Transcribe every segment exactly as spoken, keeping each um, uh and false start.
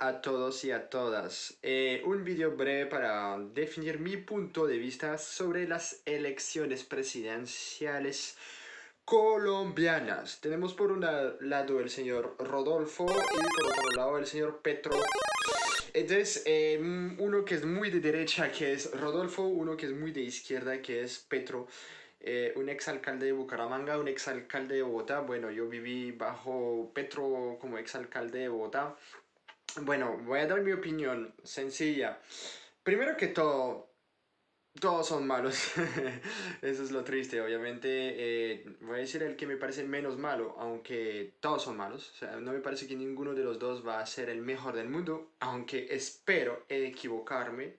a todos y a todas. Eh, un video breve para definir mi punto de vista sobre las elecciones presidenciales colombianas. Tenemos por un lado el señor Rodolfo y por otro lado el señor Petro. Entonces, eh, uno que es muy de derecha, que es Rodolfo, uno que es muy de izquierda, que es Petro. Eh, un exalcalde de Bucaramanga, un exalcalde de Bogotá. Bueno, yo viví bajo Petro como exalcalde de Bogotá. Bueno, voy a dar mi opinión sencilla. Primero que todo, todos son malos. Eso es lo triste, obviamente. Eh, voy a decir el que me parece menos malo, aunque todos son malos. O sea, no me parece que ninguno de los dos va a ser el mejor del mundo, aunque espero equivocarme.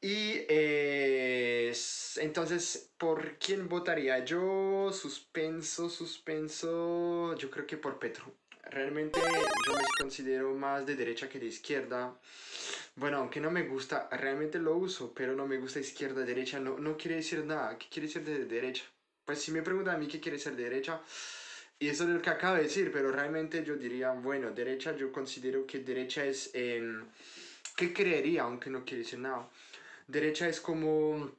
Y eh, entonces, ¿por quién votaría? Yo suspenso, suspenso, yo creo que por Petro. Realmente yo me considero más de derecha que de izquierda. Bueno, aunque no me gusta, realmente lo uso, pero no me gusta izquierda, derecha, no, no quiere decir nada. ¿Qué quiere decir de derecha? Pues si me preguntan a mí qué quiere ser de derecha, y eso es lo que acabo de decir, pero realmente yo diría, bueno, derecha, yo considero que derecha es, eh, ¿qué creería? Aunque no quiere decir nada. Derecha es como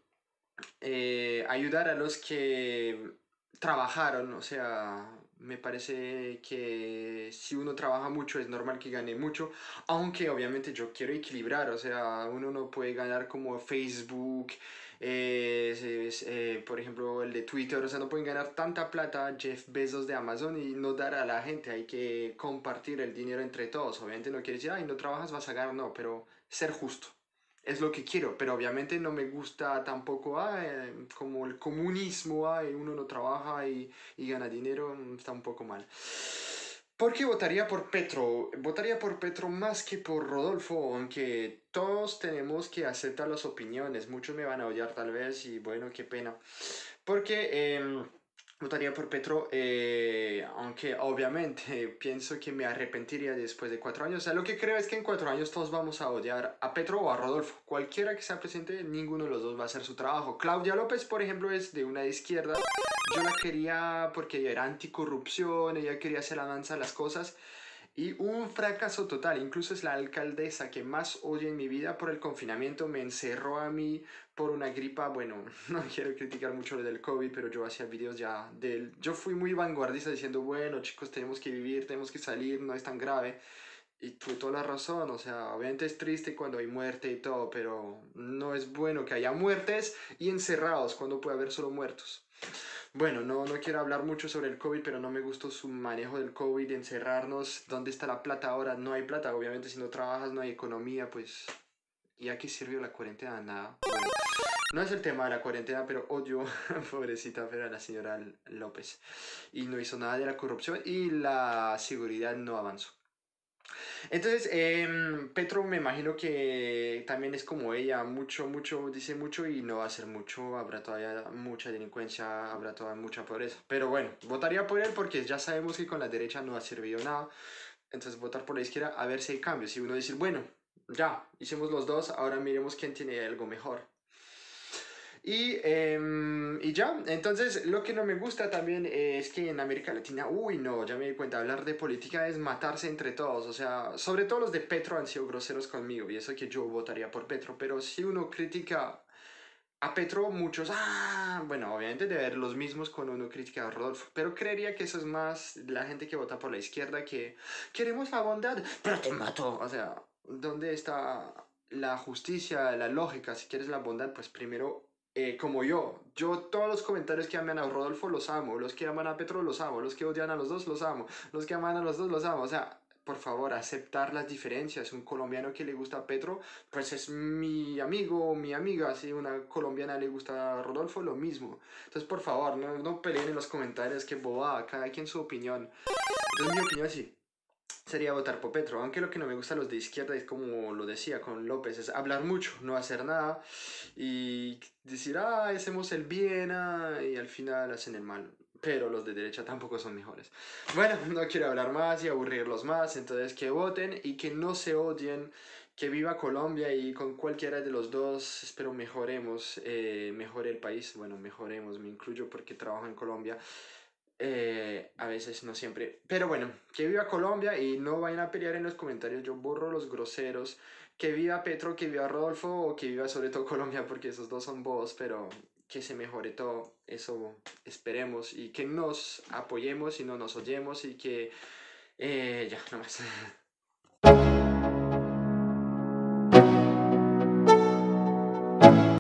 eh, ayudar a los que trabajaron, o sea, me parece que si uno trabaja mucho es normal que gane mucho, aunque obviamente yo quiero equilibrar, o sea, uno no puede ganar como Facebook, eh, eh, por ejemplo el de Twitter, o sea, no pueden ganar tanta plata Jeff Bezos de Amazon y no dar a la gente, hay que compartir el dinero entre todos, obviamente no quiere decir, ay, no trabajas, vas a ganar, no, pero ser justo. Es lo que quiero, pero obviamente no me gusta tampoco ah, eh, como el comunismo, ah, uno no trabaja y, y gana dinero, está un poco mal. ¿Por qué votaría por Petro? Votaría por Petro más que por Rodolfo, aunque todos tenemos que aceptar las opiniones, muchos me van a odiar tal vez y bueno, qué pena. Porque eh, votaría por Petro, eh, aunque obviamente pienso que me arrepentiría después de cuatro años. O sea, lo que creo es que en cuatro años todos vamos a odiar a Petro o a Rodolfo. Cualquiera que sea presente, ninguno de los dos va a hacer su trabajo. Claudia López, por ejemplo, es de una izquierda. Yo la quería porque ella era anticorrupción, ella quería hacer avanzar las cosas. Y un fracaso total, incluso es la alcaldesa que más odio en mi vida por el confinamiento, me encerró a mí por una gripa, bueno, no quiero criticar mucho lo del COVID, pero yo hacía videos ya del... Yo fui muy vanguardista diciendo, bueno chicos, tenemos que vivir, tenemos que salir, no es tan grave, y tuve toda la razón, o sea, obviamente es triste cuando hay muerte y todo, pero no es bueno que haya muertes y encerrados cuando puede haber solo muertos. Bueno, no, no quiero hablar mucho sobre el COVID, pero no me gustó su manejo del COVID, encerrarnos, ¿dónde está la plata ahora? No hay plata, obviamente si no trabajas no hay economía, pues... ¿Y a qué sirvió la cuarentena? Nada. Bueno, no es el tema de la cuarentena, pero odio, pobrecita, pero a la señora López. Y no hizo nada de la corrupción y la seguridad no avanzó. Entonces, eh, Petro me imagino que también es como ella, mucho, mucho, dice mucho y no va a hacer mucho, habrá todavía mucha delincuencia, habrá todavía mucha pobreza, pero bueno, votaría por él porque ya sabemos que con la derecha no ha servido nada, entonces votar por la izquierda a ver si hay cambios, si uno dice, bueno, ya, hicimos los dos, ahora miremos quién tiene algo mejor. Y, eh, y ya, entonces lo que no me gusta también eh, es que en América Latina, uy no, ya me di cuenta, hablar de política es matarse entre todos, o sea, sobre todo los de Petro han sido groseros conmigo y eso que yo votaría por Petro, pero si uno critica a Petro, muchos, ah, bueno, obviamente debe haber los mismos cuando uno critica a Rodolfo, pero creería que eso es más la gente que vota por la izquierda que queremos la bondad, pero te mato, o sea, ¿dónde está la justicia, la lógica? Si quieres la bondad, pues primero... Eh, como yo, yo todos los comentarios que aman a Rodolfo los amo, los que aman a Petro los amo, los que odian a los dos los amo, los que aman a los dos los amo, o sea, por favor, aceptar las diferencias, un colombiano que le gusta a Petro, pues es mi amigo o mi amiga, si una colombiana le gusta a Rodolfo, lo mismo, entonces por favor, no, no peleen en los comentarios, que bobada, cada quien su opinión, entonces mi opinión sí. Sería votar por Petro, aunque lo que no me gusta a los de izquierda es como lo decía con López, es hablar mucho, no hacer nada y decir, ah, hacemos el bien ah, y al final hacen el mal, pero los de derecha tampoco son mejores. Bueno, no quiero hablar más y aburrirlos más, entonces que voten y que no se odien, que viva Colombia y con cualquiera de los dos espero mejoremos, eh, mejore el país, bueno, mejoremos, me incluyo porque trabajo en Colombia. Eh, a veces, no siempre. Pero bueno, que viva Colombia y no vayan a pelear en los comentarios. Yo borro los groseros. Que viva Petro, que viva Rodolfo o que viva sobre todo Colombia, porque esos dos son bobos, pero que se mejore todo. Eso esperemos y que nos apoyemos y no nos oyemos y que eh, ya, no más.